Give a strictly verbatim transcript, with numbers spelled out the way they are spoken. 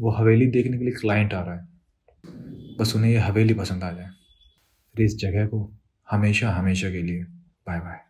वो हवेली देखने के लिए क्लाइंट आ रहा है, बस उन्हें यह हवेली पसंद आ जाए। इस जगह को हमेशा हमेशा के लिए बाय बाय।